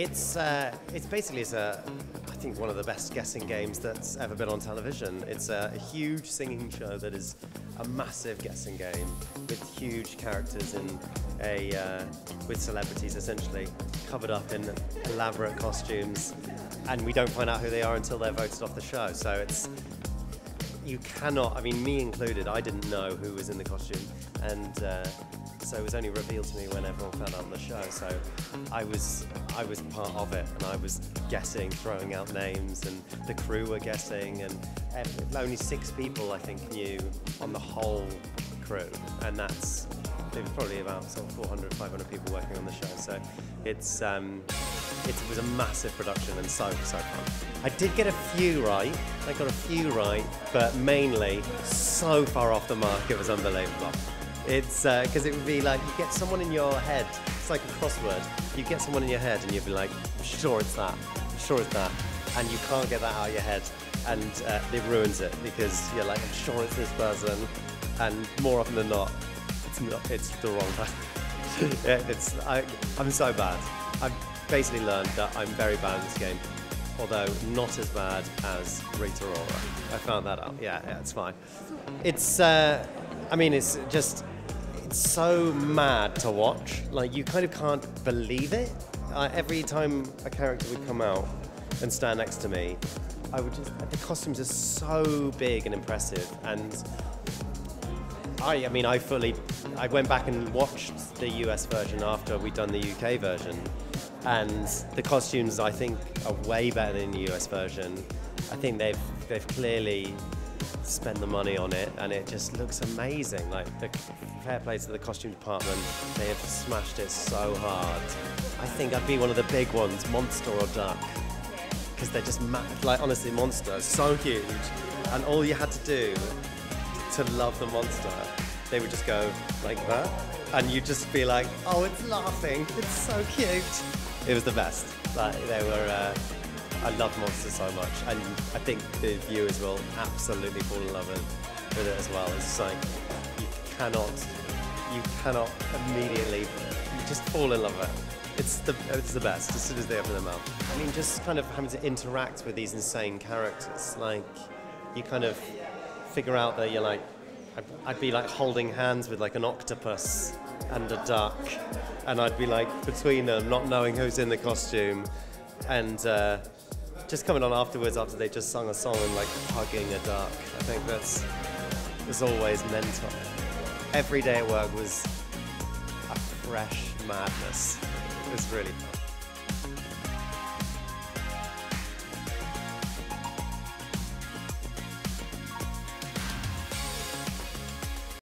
It's basically, I think, one of the best guessing games that's ever been on television. It's a huge singing show that is a massive guessing game with huge characters and with celebrities essentially covered up in elaborate costumes, and we don't find out who they are until they're voted off the show. So you cannot, I mean, me included, I didn't know who was in the costume, and so it was only revealed to me when everyone found out on the show. So I was part of it, and I was guessing, throwing out names, and the crew were guessing, and only 6 people I think knew on the whole crew, and there was probably about sort of 400, 500 people working on the show. So it was a massive production and so fun. I did get a few right. I got a few right, but mainly so far off the mark it was unbelievable. It's because it would be like you get someone in your head. It's like a crossword. You get someone in your head and you'd be like, sure it's that, sure it's that, and you can't get that out of your head, and it ruins it because you're like, I'm sure it's this person, and more often than not, it's the wrong person. I'm so bad. I've basically learned that I'm very bad at this game, although not as bad as Rita Ora. I found that out. Yeah, it's fine. It's so mad to watch. Like, you kind of can't believe it. Every time a character would come out and stand next to me, the costumes are so big and impressive. And I went back and watched the US version after we'd done the UK version. And the costumes, I think, are way better than the US version. I think they've clearly spend the money on it, and it just looks amazing. Like, the fair play to the costume department, they have smashed it so hard. I think I'd be one of the big ones, monster or duck, because they're just like, honestly, monster, so huge, and all you had to do to love the monster, they would just go like that, and you'd just be like, oh, it's laughing, it's so cute. It was the best. Like, they were. I love monsters so much, and I think the viewers will absolutely fall in love with it as well. It's like, you cannot immediately, you just fall in love with it. It's the best, as soon as they open their mouth. I mean, just kind of having to interact with these insane characters, like, you kind of figure out that you're like, I'd be like holding hands with like an octopus and a duck, and I'd be like between them, not knowing who's in the costume, and just coming on afterwards after they just sung a song and like hugging a duck. I think it's always mental. Every day at work was a fresh madness. It was really fun.